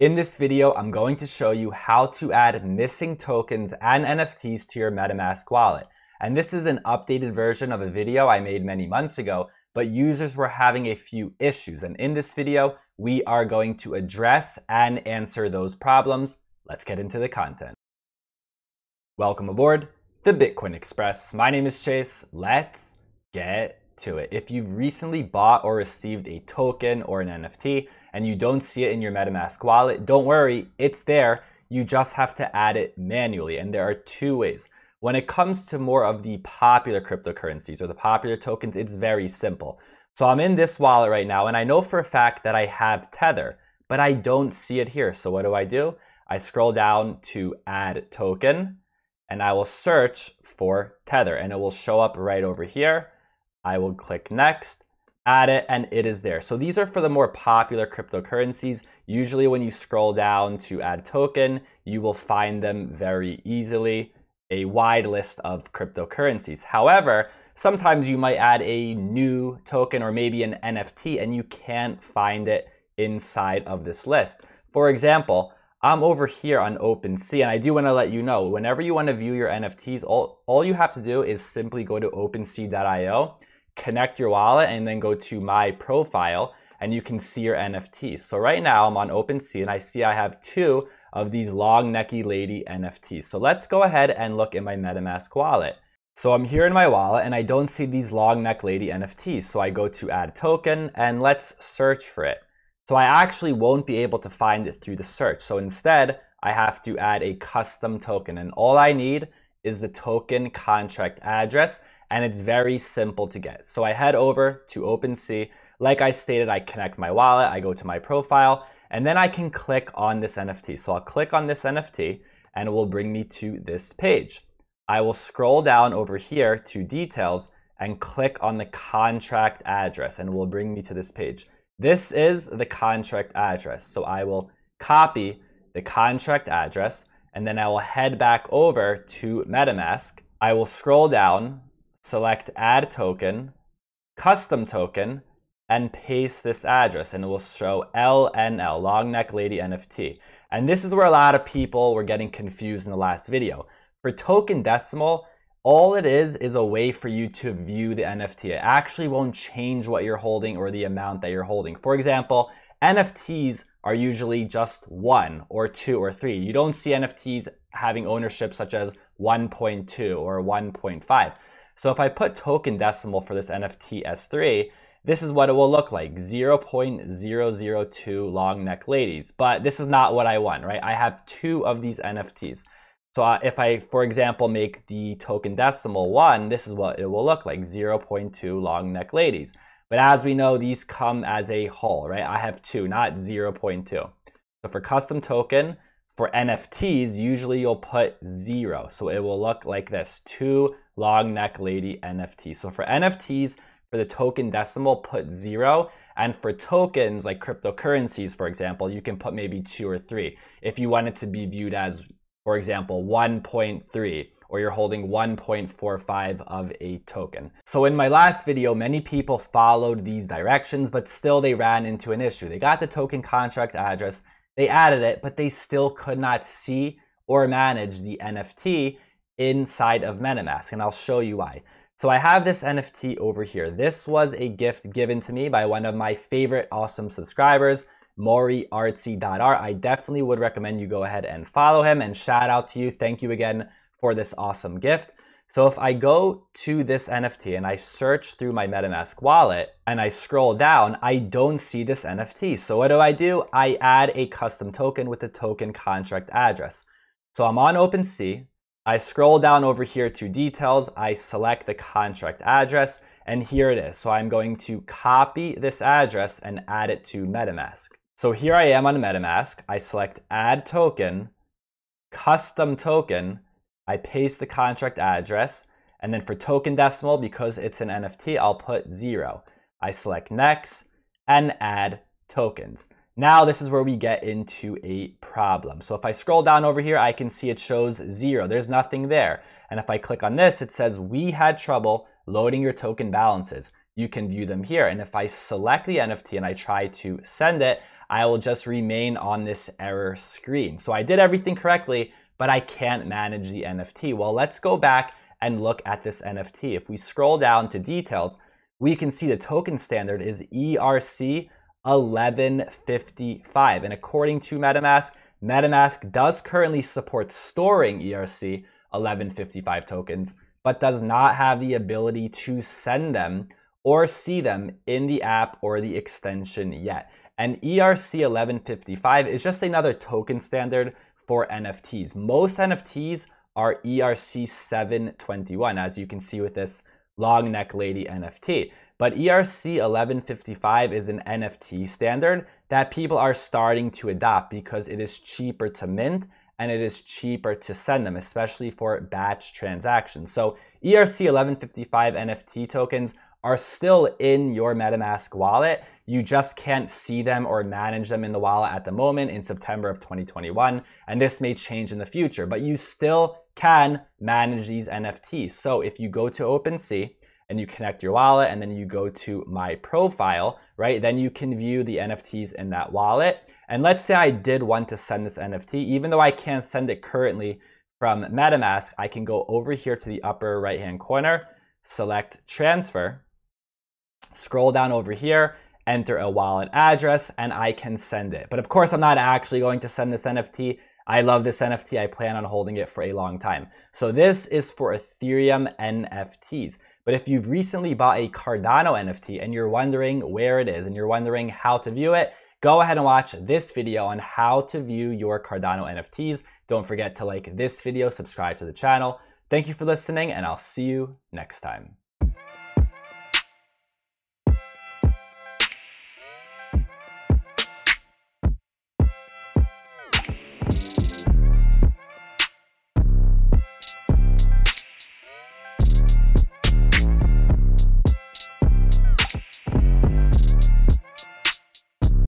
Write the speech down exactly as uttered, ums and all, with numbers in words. In this video, I'm going to show you how to add missing tokens and N F Ts to your MetaMask wallet. And this is an updated version of a video I made many months ago, but users were having a few issues. And in this video, we are going to address and answer those problems. Let's get into the content. Welcome aboard the Bitcoin Express. My name is Chase. Let's get to it. If you've recently bought or received a token or an N F T and you don't see it in your MetaMask wallet, don't worry, it's there. You just have to add it manually. And there are two ways. When it comes to more of the popular cryptocurrencies or the popular tokens, it's very simple. So I'm in this wallet right now and I know for a fact that I have Tether, but I don't see it here. So what do I do? I scroll down to add token and I will search for Tether and it will show up right over here. I will click next, add it, and it is there. So these are for the more popular cryptocurrencies. Usually when you scroll down to add token, you will find them very easily, a wide list of cryptocurrencies. However, sometimes you might add a new token or maybe an N F T and you can't find it inside of this list. For example, I'm over here on OpenSea, and I do want to let you know, whenever you want to view your N F Ts, all, all you have to do is simply go to OpenSea dot i o, connect your wallet, and then go to my profile, and you can see your N F Ts. So right now, I'm on OpenSea, and I see I have two of these long necky lady N F Ts. So let's go ahead and look in my MetaMask wallet. So I'm here in my wallet, and I don't see these long neck lady N F Ts. So I go to add token, and let's search for it. So I actually won't be able to find it through the search. So instead, I have to add a custom token. And all I need is the token contract address. And it's very simple to get. So I head over to OpenSea. Like I stated, I connect my wallet. I go to my profile. And then I can click on this N F T. So I'll click on this N F T. And it will bring me to this page. I will scroll down over here to details. And click on the contract address. And it will bring me to this page. This is the contract address. So I will copy the contract address and then I will head back over to MetaMask. I will scroll down, select add token, custom token, and paste this address and it will show L N L, long neck lady N F T. And this is where a lot of people were getting confused in the last video. For token decimal, all it is is a way for you to view the N F T. It actually won't change what you're holding or the amount that you're holding. For example, N F Ts are usually just one or two or three. You don't see N F Ts having ownership such as one point two or one point five. So if I put token decimal for this N F T S three, this is what it will look like, zero point zero zero two long neck ladies. But this is not what I want, right? I have two of these N F Ts. So if I, for example, make the token decimal one, this is what it will look like, zero point two long neck ladies. But as we know, these come as a whole, right? I have two, not zero point two. So for custom token, for N F Ts, usually you'll put zero. So it will look like this, two long neck lady N F T. So for N F Ts, for the token decimal, put zero. And for tokens, like cryptocurrencies, for example, you can put maybe two or three. If you want it to be viewed as, for example, one point three, or you're holding one point four five of a token. So in my last video, many people followed these directions, but still they ran into an issue. They got the token contract address, they added it, but they still could not see or manage the N F T inside of MetaMask, and I'll show you why. So I have this N F T over here. This was a gift given to me by one of my favorite awesome subscribers, Mori Artsy dot R. I definitely would recommend you go ahead and follow him, and shout out to you. Thank you again for this awesome gift. So if I go to this N F T and I search through my MetaMask wallet and I scroll down, I don't see this N F T. So what do I do? I add a custom token with the token contract address. So I'm on OpenSea. I scroll down over here to details. I select the contract address and here it is. So I'm going to copy this address and add it to MetaMask. So here I am on MetaMask, I select add token, custom token, I paste the contract address, and then for token decimal, because it's an N F T, I'll put zero. I select next and add tokens. Now this is where we get into a problem. So if I scroll down over here, I can see it shows zero. There's nothing there. And if I click on this, it says we had trouble loading your token balances. you can view them here. And if I select the N F T and I try to send it, I will just remain on this error screen. So I did everything correctly, but I can't manage the N F T. Well, let's go back and look at this N F T. If we scroll down to details, we can see the token standard is E R C eleven fifty-five. And according to MetaMask, MetaMask does currently support storing E R C eleven fifty-five tokens, but does not have the ability to send them or see them in the app or the extension yet. And E R C eleven fifty-five is just another token standard for N F Ts. Most N F Ts are E R C seven twenty-one, as you can see with this long neck lady N F T. But E R C eleven fifty-five is an N F T standard that people are starting to adopt because it is cheaper to mint and it is cheaper to send them, especially for batch transactions. So E R C eleven fifty-five N F T tokens are still in your MetaMask wallet. You just can't see them or manage them in the wallet at the moment in September of twenty twenty-one, and this may change in the future, but you still can manage these N F Ts. So if you go to OpenSea and you connect your wallet and then you go to my profile, right, then you can view the N F Ts in that wallet. And let's say I did want to send this N F T, even though I can't send it currently from MetaMask, I can go over here to the upper right-hand corner, select transfer, scroll down over here, enter a wallet address, and I can send it. But of course, I'm not actually going to send this N F T. I love this N F T. I plan on holding it for a long time. So this is for Ethereum N F Ts. But if you've recently bought a Cardano N F T and you're wondering where it is and you're wondering how to view it, go ahead and watch this video on how to view your Cardano N F Ts. Don't forget to like this video, subscribe to the channel. Thank you for listening, and I'll see you next time.